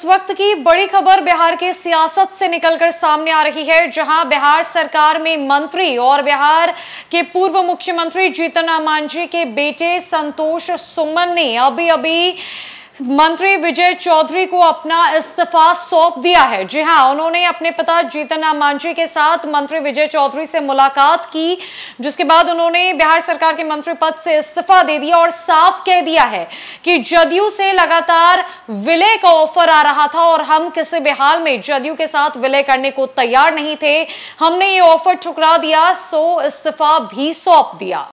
इस वक्त की बड़ी खबर बिहार के सियासत से निकलकर सामने आ रही है, जहां बिहार सरकार में मंत्री और बिहार के पूर्व मुख्यमंत्री जीतन राम मांझी के बेटे संतोष सुमन ने अभी मंत्री विजय चौधरी को अपना इस्तीफा सौंप दिया है। जी हां, उन्होंने अपने पिता जीतन राम मांझी के साथ मंत्री विजय चौधरी से मुलाकात की, जिसके बाद उन्होंने बिहार सरकार के मंत्री पद से इस्तीफा दे दिया और साफ कह दिया है कि जदयू से लगातार विलय का ऑफर आ रहा था और हम किसी भी हाल में जदयू के साथ विलय करने को तैयार नहीं थे। हमने ये ऑफर ठुकरा दिया, सो इस्तीफा भी सौंप दिया।